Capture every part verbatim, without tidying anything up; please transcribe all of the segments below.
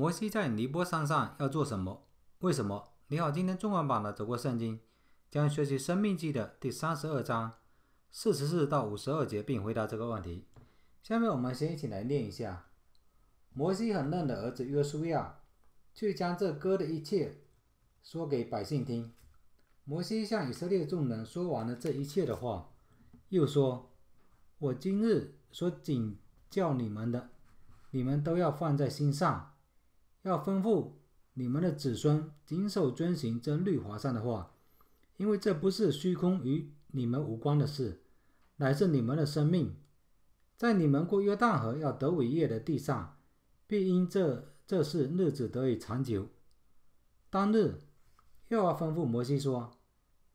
摩西在尼波山上要做什么？为什么？你好，今天中文版的走过圣经将学习《申命记》的第三十二章四十四到五十二节，并回答这个问题。下面我们先一起来念一下：摩西很嫩的儿子约书亚去将这歌的一切说给百姓听。摩西向以色列众人说完了这一切的话，又说：“我今日所警教你们的，你们都要放在心上，要吩咐你们的子孙谨守遵行这律法上的话，因为这不是虚空与你们无关的事，乃是你们的生命。在你们过约旦河要得伟业的地上，必因这这事日子得以长久。”当日，耶和华吩咐摩西说：“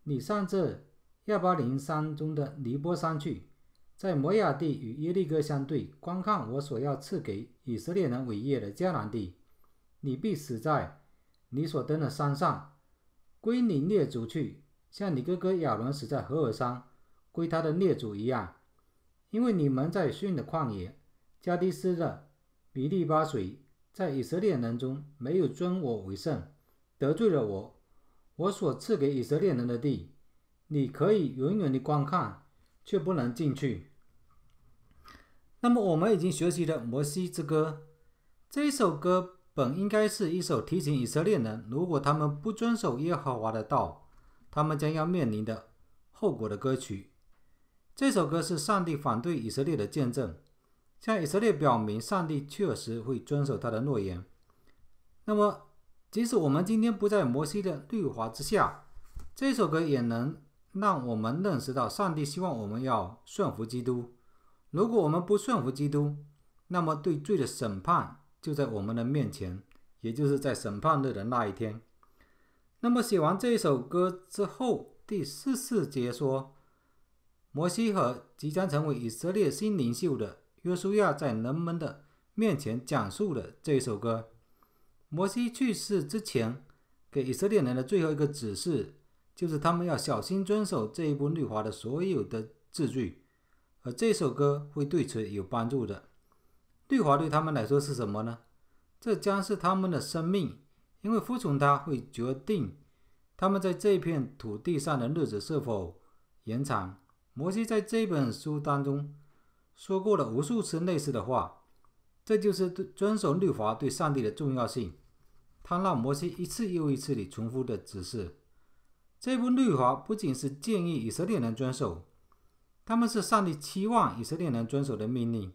你上这亚巴林山中的尼波山去，在摩亚地与耶利哥相对，观看我所要赐给以色列人伟业的迦南地。你必死在你所登的山上，归你列祖去，像你哥哥亚伦死在何珥山，归他的列祖一样。因为你们在逊的旷野、加低斯的米利巴水，在以色列人中没有尊我为圣，得罪了我，我所赐给以色列人的地，你可以远远的观看，却不能进去。”那么我们已经学习了《摩西之歌》，这一首歌本应该是一首提醒以色列人，如果他们不遵守耶和华的道，他们将要面临的后果的歌曲。这首歌是上帝反对以色列的见证，向以色列表明上帝确实会遵守他的诺言。那么即使我们今天不在摩西的律法之下，这首歌也能让我们认识到上帝希望我们要顺服基督。如果我们不顺服基督，那么对罪的审判就在我们的面前，也就是在审判日的那一天。那么写完这一首歌之后，第四十四节说，摩西和即将成为以色列新领袖的约书亚在人们的面前讲述了这一首歌。摩西去世之前给以色列人的最后一个指示，就是他们要小心遵守这一部律法的所有的字句，而这首歌会对此有帮助的。律法对他们来说是什么呢？这将是他们的生命，因为服从它会决定他们在这片土地上的日子是否延长。摩西在这本书当中说过了无数次类似的话，这就是遵守律法对上帝的重要性。他让摩西一次又一次地重复的指示。这部律法不仅是建议以色列人遵守，他们是上帝期望以色列人遵守的命令。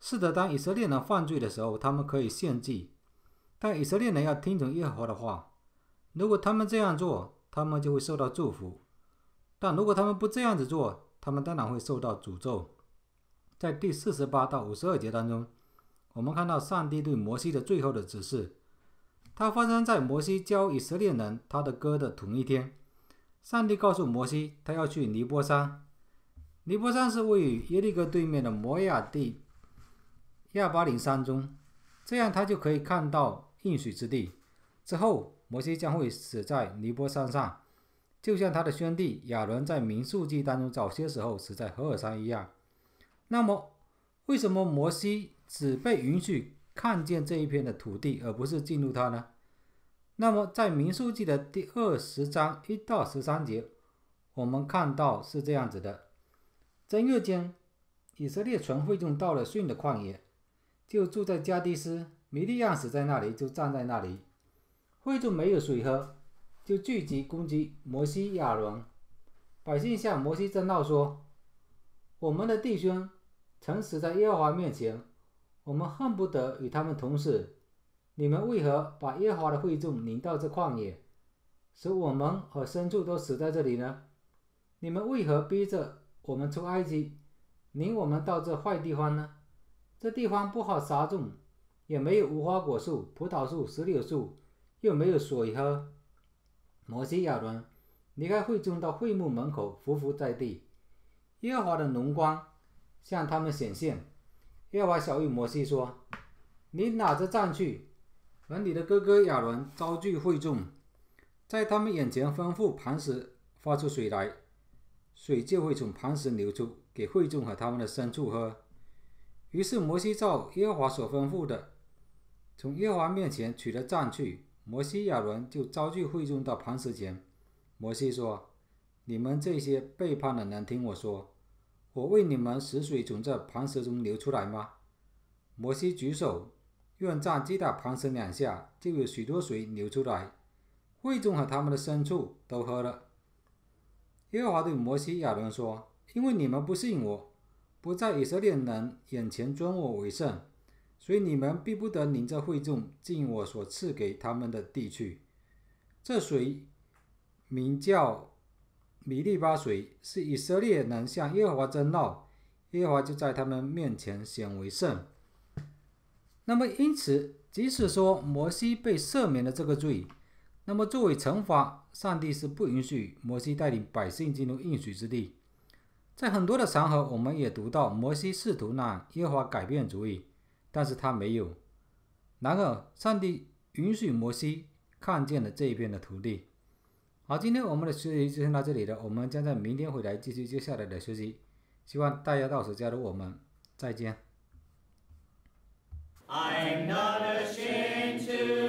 是的，当以色列人犯罪的时候，他们可以献祭，但以色列人要听从耶和华的话。如果他们这样做，他们就会受到祝福；但如果他们不这样子做，他们当然会受到诅咒。在第四十八到五十二节当中，我们看到上帝对摩西的最后的指示，它发生在摩西教以色列人他的歌的同一天。上帝告诉摩西，他要去尼波山。尼波山是位于耶利哥对面的摩亚地亚巴林山中，这样他就可以看到应许之地。之后，摩西将会死在尼波山上，就像他的兄弟亚伦在民数记当中早些时候死在何珥山一样。那么，为什么摩西只被允许看见这一片的土地，而不是进入它呢？那么在民数记的第二十章一到十三节，我们看到是这样子的：正月间，以色列全会众到了逊的旷野，就住在加低斯。米利暗死在那里，就站在那里。会众没有水喝，就聚集攻击摩西亚伦。百姓向摩西争闹说：“我们的弟兄曾死在耶和华面前，我们恨不得与他们同死。你们为何把耶和华的会众领到这旷野，使我们和牲畜都死在这里呢？你们为何逼着我们出埃及，领我们到这坏地方呢？这地方不好撒种，也没有无花果树、葡萄树、石榴树，又没有水喝。”摩西亚伦离开会众，到会幕门口匍匐在地。耶和华的荣光向他们显现。耶和华小谕摩西说：“你拿着杖去，和你的哥哥亚伦招聚会众，在他们眼前吩咐磐石发出水来，水就会从磐石流出，给会众和他们的牲畜喝。”于是摩西照耶和华所吩咐的，从耶和华面前取了杖去，摩西亚伦就招聚会众到磐石前。摩西说：“你们这些背叛的人，听我说，我为你们使水从这磐石中流出来吗？”摩西举手，用杖击打磐石两下，就有许多水流出来，会众和他们的牲畜都喝了。耶和华对摩西亚伦说：“因为你们不信我，不在以色列人眼前尊我为圣，所以你们必不得领着会众进我所赐给他们的地去。这水名叫米利巴水，是以色列人向耶和华争闹，耶和华就在他们面前显为圣。”那么因此，即使说摩西被赦免了这个罪，那么作为惩罚，上帝是不允许摩西带领百姓进入应许之地。在很多的场合，我们也读到摩西试图让耶和华改变主意，但是他没有。然而，上帝允许摩西看见了这一片的土地。好，今天我们的学习就先到这里了，我们将在明天回来继续接下来的学习。希望大家到时加入我们，再见。I'm not ashamed to